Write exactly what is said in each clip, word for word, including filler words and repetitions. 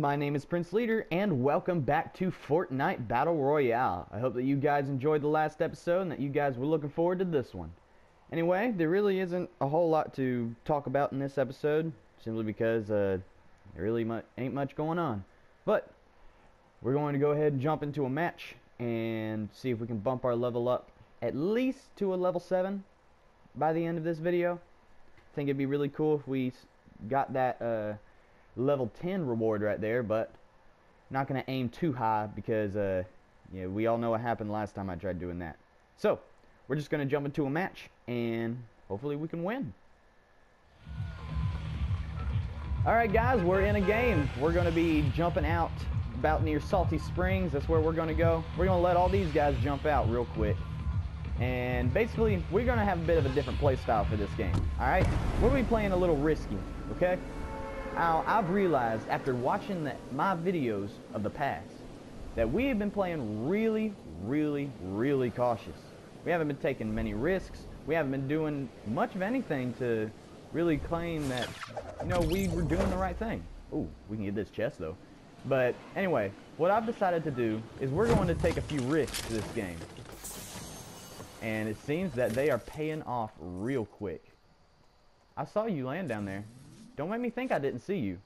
my name is Prince Leader, and welcome back to Fortnite Battle Royale. I hope that you guys enjoyed the last episode and that you guys were looking forward to this one. Anyway, there really isn't a whole lot to talk about in this episode, simply because uh, there really mu ain't much going on. But we're going to go ahead and jump into a match and see if we can bump our level up at least to a level seven by the end of this video. I think it'd be really cool if we got that uh, level ten reward right there, but not going to aim too high because uh, yeah, we all know what happened last time I tried doing that. So we're just going to jump into a match and hopefully we can win. Alright guys, we're in a game. We're going to be jumping out about near Salty Springs. That's where we're going to go. We're going to let all these guys jump out real quick. And basically, we're going to have a bit of a different play style for this game. Alright? We're going to be playing a little risky, okay? Now, I've realized after watching the, my videos of the past that we have been playing really, really, really cautious. We haven't been taking many risks. We haven't been doing much of anything to really claim that, you know, we were doing the right thing. Ooh, we can get this chest, though. But anyway, what I've decided to do is we're going to take a few risks this game. And it seems that they are paying off real quick. I saw you land down there. Don't make me think I didn't see you.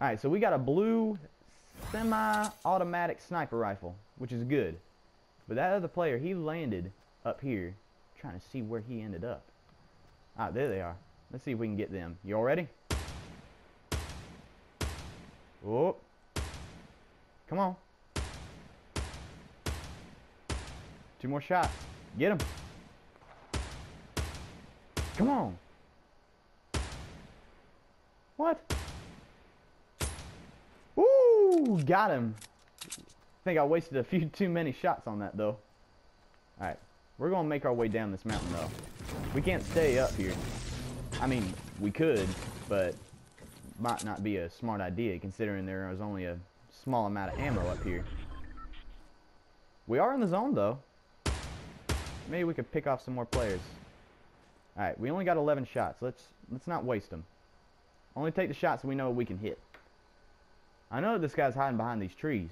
Alright, so we got a blue semi-automatic sniper rifle, which is good. But that other player, he landed up here. I'm trying to see where he ended up. Ah, there they are. Let's see if we can get them. You all ready? Whoa. Come on. Two more shots. Get him. Come on. What? Ooh, got him. I think I wasted a few too many shots on that, though. Alright, we're going to make our way down this mountain, though. We can't stay up here. I mean, we could, but might not be a smart idea, considering there was only a small amount of ammo up here. We are in the zone, though. Maybe we could pick off some more players. Alright, we only got eleven shots. Let's let's not waste them. Only take the shots we know we can hit. I know this guy's hiding behind these trees.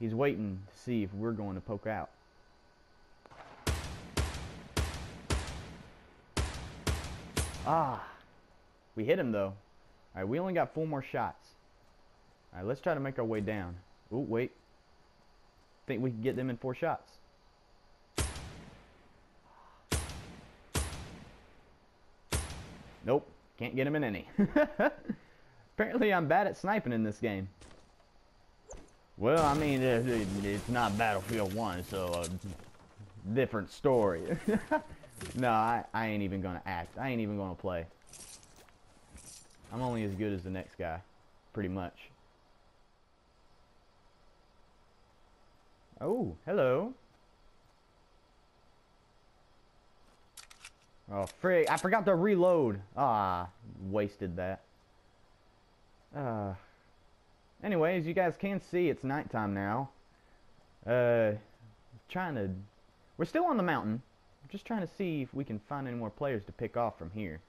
He's waiting to see if we're going to poke out. Ah. We hit him, though. Alright, we only got four more shots. Alright, let's try to make our way down. Ooh, wait. Think we can get them in four shots. Nope, can't get him in any. Apparently I'm bad at sniping in this game. Well, I mean, it's not Battlefield one, so a different story. No, I, I ain't even gonna act. I ain't even gonna play. I'm only as good as the next guy, pretty much. Oh, hello. Oh, frig. I forgot to reload. Ah, wasted that. Uh, anyway, as you guys can see, it's nighttime now. Uh, trying to... We're still on the mountain. I'm just trying to see if we can find any more players to pick off from here.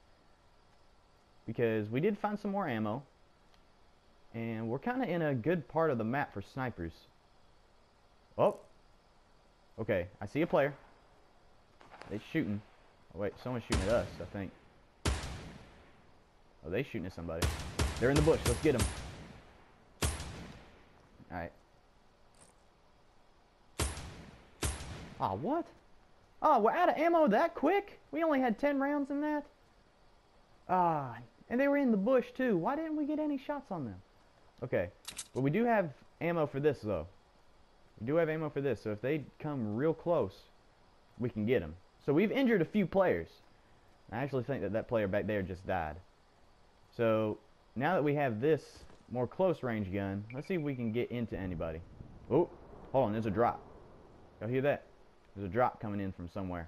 Because we did find some more ammo. And we're kind of in a good part of the map for snipers. Oh. Okay, I see a player. They're shooting. Oh, wait, someone's shooting at us, I think. Oh, they're shooting at somebody. They're in the bush. Let's get them. Alright. Ah, what? Oh, we're out of ammo that quick? We only had ten rounds in that? Ah, and they were in the bush, too. Why didn't we get any shots on them? Okay, but we do have ammo for this, though. We do have ammo for this, so if they come real close, we can get them. So we've injured a few players. I actually think that that player back there just died. So now that we have this more close range gun, let's see if we can get into anybody. Oh, hold on, there's a drop. Y'all hear that? There's a drop coming in from somewhere.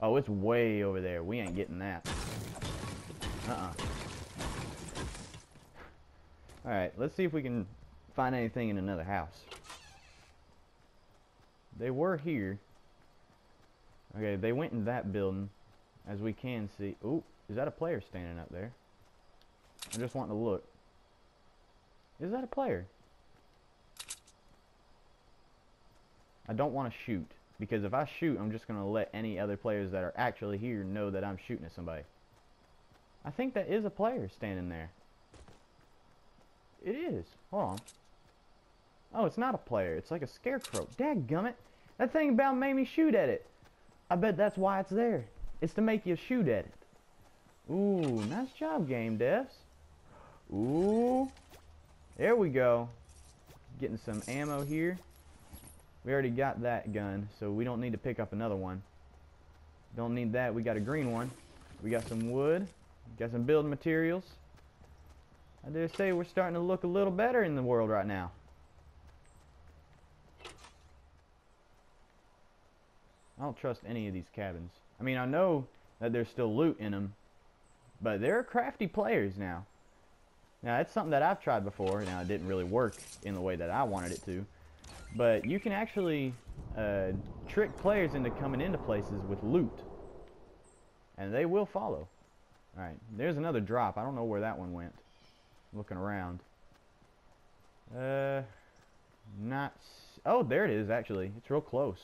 Oh, it's way over there. We ain't getting that. Uh-uh. Alright, let's see if we can find anything in another house. They were here. Okay, they went in that building, as we can see. Ooh, is that a player standing up there? I'm just wanting to look. Is that a player? I don't want to shoot, because if I shoot, I'm just going to let any other players that are actually here know that I'm shooting at somebody. I think that is a player standing there. It is. Hold on. Oh, it's not a player. It's like a scarecrow. Dadgummit. That thing about made me shoot at it. I bet that's why it's there. It's to make you shoot at it. Ooh, nice job, game devs. Ooh. There we go. Getting some ammo here. We already got that gun, so we don't need to pick up another one. Don't need that. We got a green one. We got some wood. Got some building materials. I dare say we're starting to look a little better in the world right now. I don't trust any of these cabins. I mean, I know that there's still loot in them, but they're crafty players now. Now, that's something that I've tried before. Now, it didn't really work in the way that I wanted it to, but you can actually uh, trick players into coming into places with loot, and they will follow. All right, there's another drop. I don't know where that one went. Looking around. Uh, not... Oh, there it is, actually. It's real close.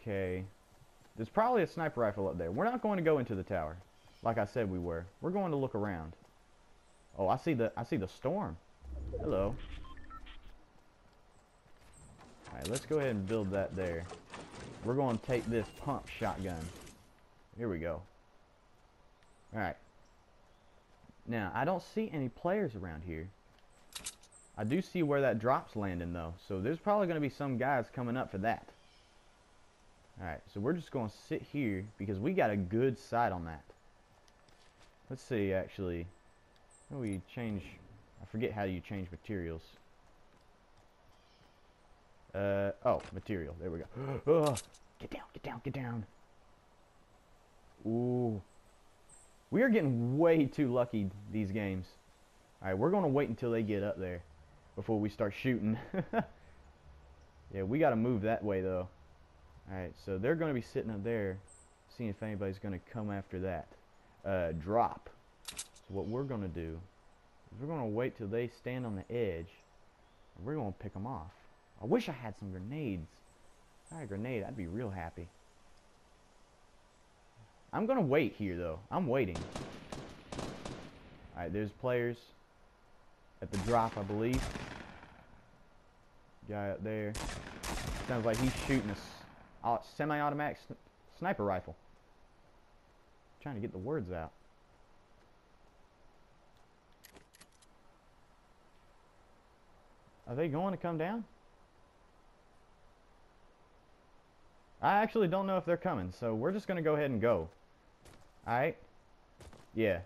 Okay. There's probably a sniper rifle up there. We're not going to go into the tower, like I said we were. We're going to look around. Oh, I see the I see the storm. Hello. Alright, let's go ahead and build that there. We're going to take this pump shotgun. Here we go. Alright. Now, I don't see any players around here. I do see where that drop's landing, though. So there's probably going to be some guys coming up for that. Alright, so we're just going to sit here because we got a good sight on that. Let's see, actually. How do we change... I forget how you change materials. Uh, oh, material. There we go. Oh, get down, get down, get down. Ooh. We are getting way too lucky these games. Alright, we're going to wait until they get up there before we start shooting. Yeah, we got to move that way, though. Alright, so they're going to be sitting up there, seeing if anybody's going to come after that uh, drop. So what we're going to do is we're going to wait till they stand on the edge, and we're going to pick them off. I wish I had some grenades. If I had a grenade, I'd be real happy. I'm going to wait here, though. I'm waiting. Alright, there's players at the drop, I believe. Guy up there. Sounds like he's shooting us. Uh, semi-automatic sn sniper rifle. I'm trying to get the words out. Are they going to come down? I actually don't know if they're coming, so we're just going to go ahead and go. Alright? Yeah.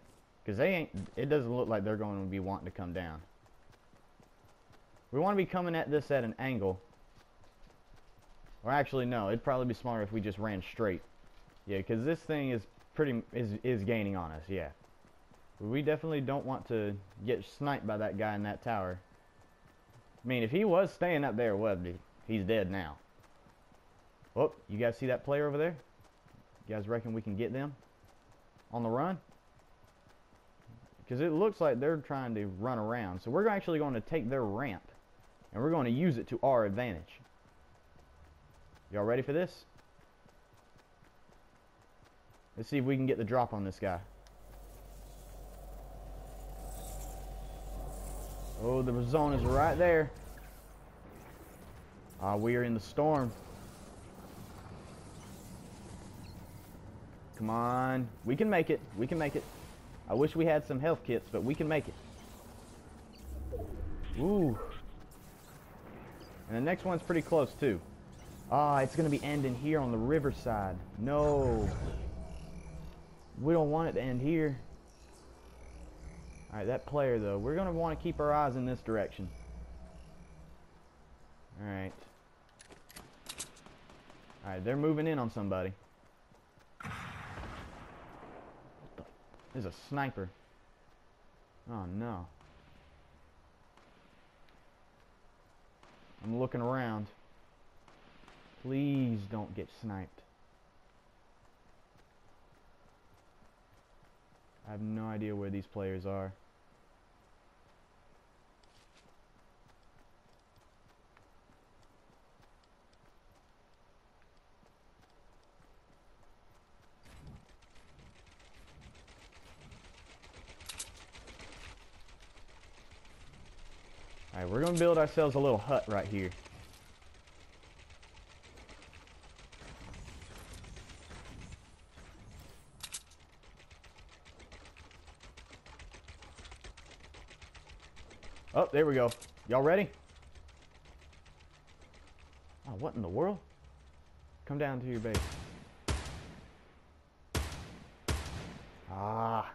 Because they ain't... It doesn't look like they're going to be wanting to come down. We want to be coming at this at an angle. Or actually, no. It'd probably be smarter if we just ran straight. Yeah, because this thing is pretty is is gaining on us. Yeah, we definitely don't want to get sniped by that guy in that tower. I mean, if he was staying up there, well, he's dead now. Oh, you guys see that player over there? You guys reckon we can get them on the run? Because it looks like they're trying to run around. So we're actually going to take their ramp, and we're going to use it to our advantage. Y'all ready for this? Let's see if we can get the drop on this guy. Oh, the zone is right there. Ah, uh, we are in the storm. Come on. We can make it. We can make it. I wish we had some health kits, but we can make it. Ooh. And the next one's pretty close, too. Ah, oh, it's going to be ending here on the riverside. No. We don't want it to end here. Alright, that player, though. We're going to want to keep our eyes in this direction. Alright. Alright, they're moving in on somebody. There's a sniper. Oh, no. I'm looking around. Please don't get sniped. I have no idea where these players are. Alright, we're gonna build ourselves a little hut right here. Oh, there we go. Y'all ready? Oh, what in the world? Come down to your base. Ah.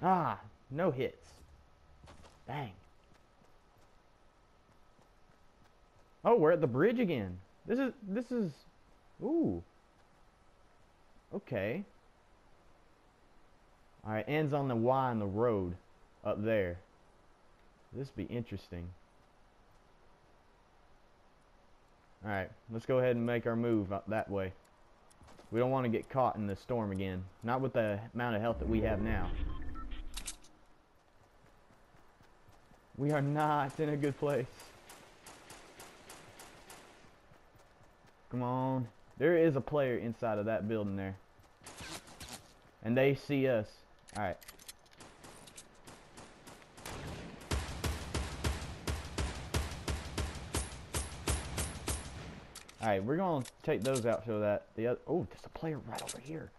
Ah, no hits. Dang. Oh, we're at the bridge again. This is, this is, ooh. Okay. Alright, ends on the Y in the road up there. This would be interesting. Alright, let's go ahead and make our move up that way. We don't want to get caught in the storm again. Not with the amount of health that we have now. We are not in a good place. Come on. There is a player inside of that building there. And they see us. Alright. Alright, we're gonna take those out so that the other. Oh, there's a player right over here.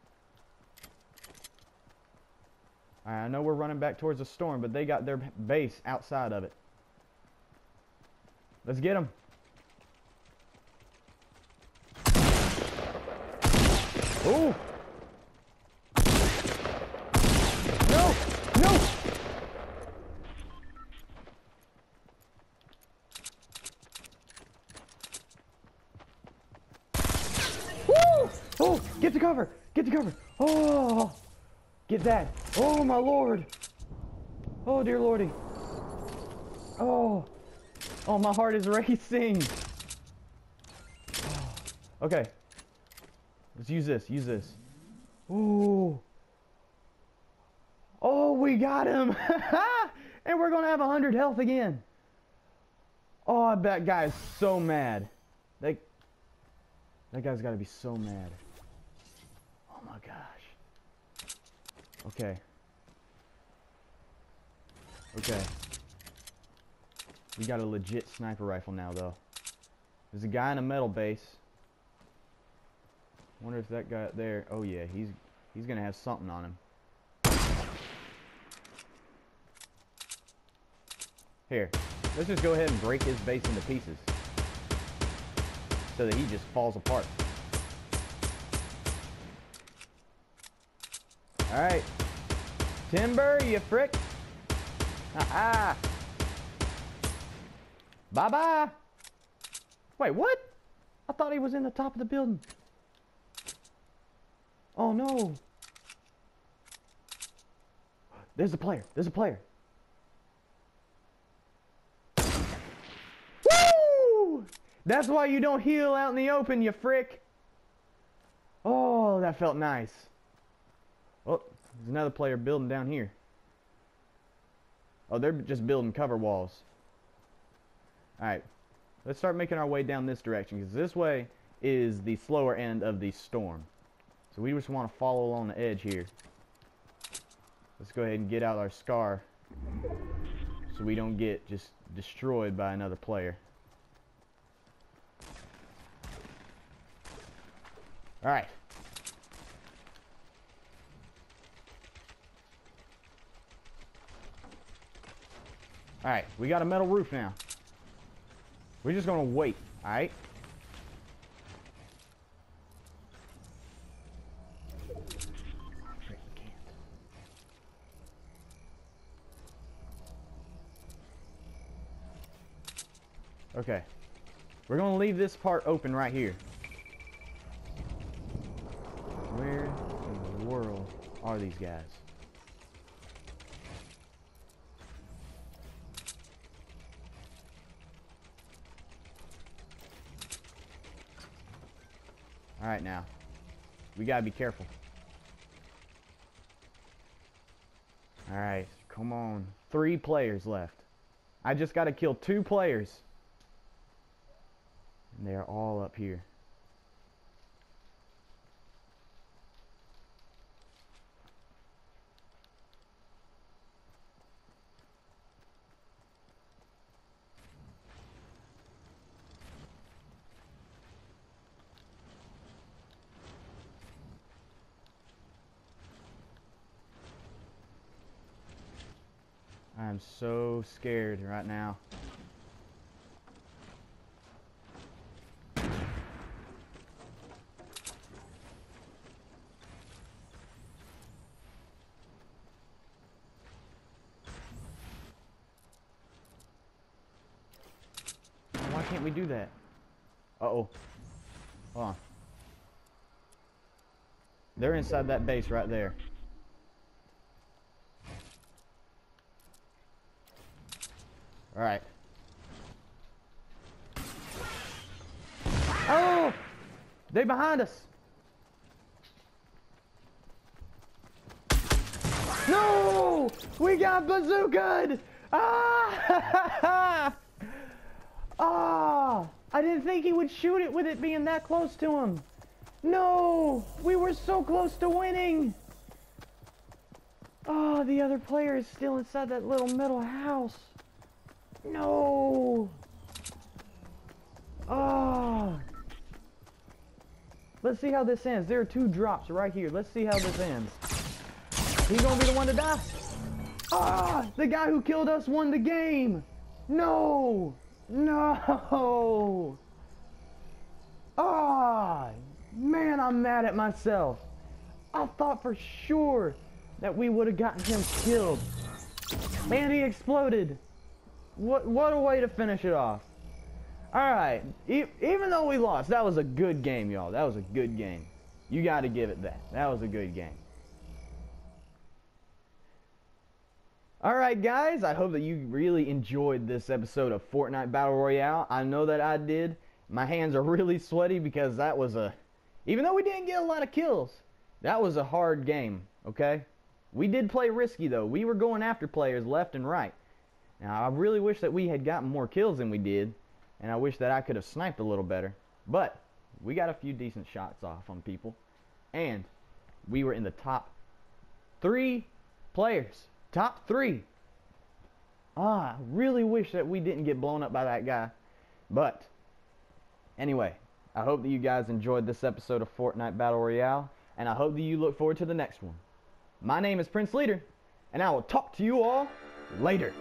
Alright, I know we're running back towards the storm, but they got their base outside of it. Let's get them. Oh! No! No! Woo! Oh! Get to cover! Get to cover! Oh! Get that! Oh my lord! Oh dear lordy! Oh! Oh, my heart is racing! Oh. Okay. Let's use this, use this. Ooh! Oh, we got him! And we're gonna have one hundred health again! Oh, that guy is so mad. That, that guy's gotta be so mad. Oh my gosh. Okay. Okay. We got a legit sniper rifle now, though. There's a guy in a metal base. Wonder if that guy up there. Oh yeah, he's he's gonna have something on him. Here, let's just go ahead and break his base into pieces, so that he just falls apart. All right, Timber, you frick! Ah, bye bye. Wait, what? I thought he was in the top of the building. Oh no! There's a player. There's a player. Woo! That's why you don't heal out in the open, you frick. Oh, that felt nice. Oh, there's another player building down here. Oh, they're just building cover walls. Alright, let's start making our way down this direction, because this way is the slower end of the storm. So we just want to follow along the edge here. Let's go ahead and get out our scar, so we don't get just destroyed by another player. Alright. Alright, we got a metal roof now. We're just gonna wait, alright? Okay. We're gonna leave this part open right here. Where in the world are these guys? Alright now, we gotta be careful. Alright, come on. Three players left. I just gotta kill two players. And they're all up here. I am so scared right now. Why can't we do that? Uh-oh. Hold on. They're inside that base right there. All right. Oh! They behind us. No! We got bazookaed! Ah! Ah! I didn't think he would shoot it with it being that close to him. No! We were so close to winning! Oh, the other player is still inside that little metal house. No! Oh! Let's see how this ends. There are two drops right here. Let's see how this ends. He's gonna be the one to die. Ah! The guy who killed us won the game! No! No! Ah! Man, I'm mad at myself. I thought for sure that we would have gotten him killed. Man, he exploded. What what a way to finish it off. Alright, e even though we lost, that was a good game, y'all. That was a good game. You got to give it that. That was a good game. Alright, guys. I hope that you really enjoyed this episode of Fortnite Battle Royale. I know that I did. My hands are really sweaty because that was a... Even though we didn't get a lot of kills, that was a hard game, okay? We did play risky, though. We were going after players left and right. Now, I really wish that we had gotten more kills than we did, and I wish that I could have sniped a little better. But we got a few decent shots off on people, and we were in the top three players. Top three. Ah, I really wish that we didn't get blown up by that guy. But anyway, I hope that you guys enjoyed this episode of Fortnite Battle Royale, and I hope that you look forward to the next one. My name is Prince Leader, and I will talk to you all later.